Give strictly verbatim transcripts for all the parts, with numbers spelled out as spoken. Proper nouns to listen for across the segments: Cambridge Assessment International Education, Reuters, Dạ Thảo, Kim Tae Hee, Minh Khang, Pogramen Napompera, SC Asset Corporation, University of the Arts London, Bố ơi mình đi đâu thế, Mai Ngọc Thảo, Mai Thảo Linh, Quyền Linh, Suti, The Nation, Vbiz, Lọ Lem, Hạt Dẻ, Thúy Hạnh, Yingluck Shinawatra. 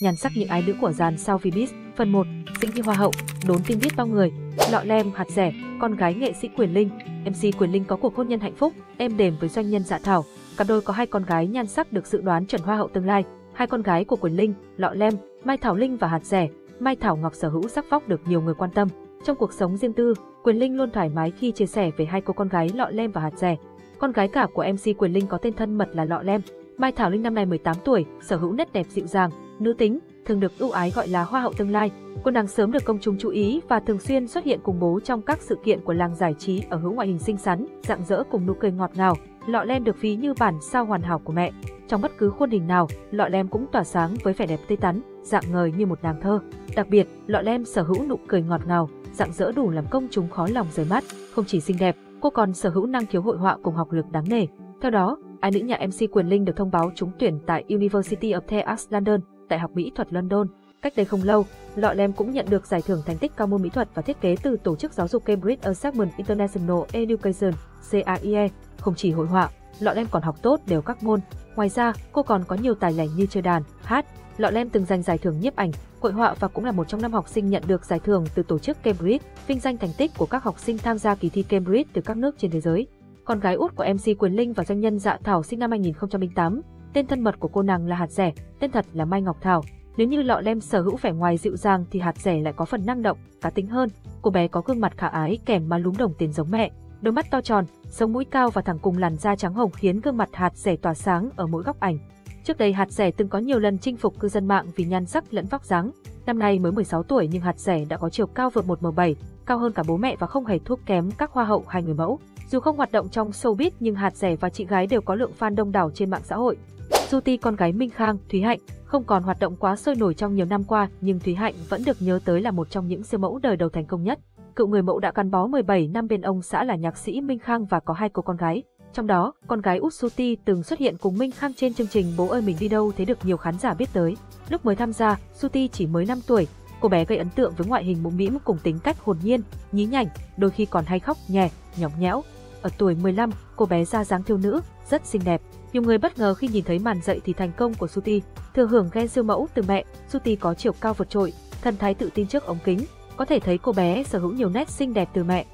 nhan sắc những ái nữ của dàn sao Vbiz. Phần một. Sinh Thi Hoa Hậu, đốn tin biết bao người. Lọ Lem, Hạt Dẻ, con gái nghệ sĩ Quyền Linh. em xê Quyền Linh có cuộc hôn nhân hạnh phúc, êm đềm với doanh nhân Dạ Thảo. Cặp đôi có hai con gái nhan sắc được dự đoán chuẩn Hoa hậu tương lai. Hai con gái của Quyền Linh, Lọ Lem, Mai Thảo Linh và Hạt Dẻ, Mai Thảo Ngọc sở hữu sắc vóc được nhiều người quan tâm. Trong cuộc sống riêng tư, Quyền Linh luôn thoải mái khi chia sẻ về hai cô con gái Lọ Lem và Hạt Dẻ. Con gái cả của em xê Quyền Linh có tên thân mật là Lọ Lem. Mai Thảo Linh năm nay mười tám tuổi, sở hữu nét đẹp dịu dàng, nữ tính, thường được ưu ái gọi là Hoa hậu tương lai. Cô nàng sớm được công chúng chú ý và thường xuyên xuất hiện cùng bố trong các sự kiện của làng giải trí, ở hữu ngoại hình xinh xắn, rạng rỡ cùng nụ cười ngọt ngào. Lọ Lem được ví như bản sao hoàn hảo của mẹ. Trong bất cứ khuôn hình nào, Lọ Lem cũng tỏa sáng với vẻ đẹp tươi tắn, dạng ngời như một nàng thơ. Đặc biệt, Lọ Lem sở hữu nụ cười ngọt ngào, rạng rỡ đủ làm công chúng khó lòng rời mắt. Không chỉ xinh đẹp, cô còn sở hữu năng khiếu hội họa cùng học lực đáng nể. Theo đó, ái nữ nhà em xê Quyền Linh được thông báo trúng tuyển tại University of the Arts London, Đại học Mỹ thuật London. Cách đây không lâu, Lọ Lem cũng nhận được giải thưởng thành tích cao môn mỹ thuật và thiết kế từ tổ chức giáo dục Cambridge Assessment International Education (C A I E). Không chỉ hội họa, Lọ Lem còn học tốt đều các môn. Ngoài ra, cô còn có nhiều tài lẻ như chơi đàn, hát. Lọ Lem từng giành giải thưởng nhiếp ảnh, hội họa và cũng là một trong năm học sinh nhận được giải thưởng từ tổ chức Cambridge, vinh danh thành tích của các học sinh tham gia kỳ thi Cambridge từ các nước trên thế giới. Con gái út của em xê Quyền Linh và doanh nhân Dạ Thảo sinh năm hai nghìn không trăm lẻ tám. Tên thân mật của cô nàng là Hạt Dẻ, tên thật là Mai Ngọc Thảo. Nếu như Lọ Lem sở hữu vẻ ngoài dịu dàng thì Hạt Dẻ lại có phần năng động, cá tính hơn. Cô bé có gương mặt khả ái kèm má lúm đồng tiền giống mẹ. Đôi mắt to tròn, sống mũi cao và thẳng cùng làn da trắng hồng khiến gương mặt Hạt Dẻ tỏa sáng ở mỗi góc ảnh. Trước đây Hạt Dẻ từng có nhiều lần chinh phục cư dân mạng vì nhan sắc lẫn vóc dáng. Năm nay mới mười sáu tuổi nhưng Hạt Dẻ đã có chiều cao vượt một mét bảy, cao hơn cả bố mẹ và không hề thua kém các hoa hậu hay người mẫu. Dù không hoạt động trong showbiz nhưng Hạt Dẻ và chị gái đều có lượng fan đông đảo trên mạng xã hội. Suti, con gái Minh Khang, Thúy Hạnh, không còn hoạt động quá sôi nổi trong nhiều năm qua nhưng Thúy Hạnh vẫn được nhớ tới là một trong những siêu mẫu đời đầu thành công nhất. Cựu người mẫu đã gắn bó mười bảy năm bên ông xã là nhạc sĩ Minh Khang và có hai cô con gái. Trong đó, con gái út Suti từng xuất hiện cùng Minh Khang trên chương trình Bố Ơi Mình Đi Đâu Thế được nhiều khán giả biết tới. Lúc mới tham gia, Suti chỉ mới năm tuổi. Cô bé gây ấn tượng với ngoại hình mũm mĩm cùng tính cách hồn nhiên, nhí nhảnh, đôi khi còn hay khóc nhè, nhõng nhẽo. Ở tuổi mười lăm, cô bé ra dáng thiếu nữ, rất xinh đẹp. Nhiều người bất ngờ khi nhìn thấy màn dậy thì thành công của Suti. Thừa hưởng gen siêu mẫu từ mẹ, Suti có chiều cao vượt trội, thần thái tự tin trước ống kính. Có thể thấy cô bé sở hữu nhiều nét xinh đẹp từ mẹ.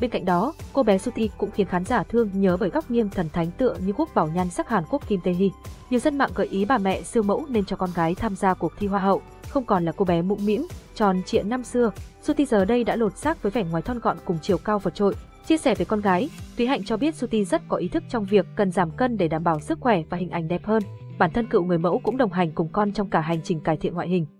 Bên cạnh đó, cô bé Suti cũng khiến khán giả thương nhớ bởi góc nghiêng thần thánh tựa như quốc bảo nhan sắc Hàn Quốc Kim Tae Hee. Nhiều dân mạng gợi ý bà mẹ siêu mẫu nên cho con gái tham gia cuộc thi Hoa hậu. Không còn là cô bé mũm mĩm, tròn trịa năm xưa, Suti giờ đây đã lột xác với vẻ ngoài thon gọn cùng chiều cao vượt trội. Chia sẻ về con gái, Thúy Hạnh cho biết Suti rất có ý thức trong việc cần giảm cân để đảm bảo sức khỏe và hình ảnh đẹp hơn. Bản thân cựu người mẫu cũng đồng hành cùng con trong cả hành trình cải thiện ngoại hình.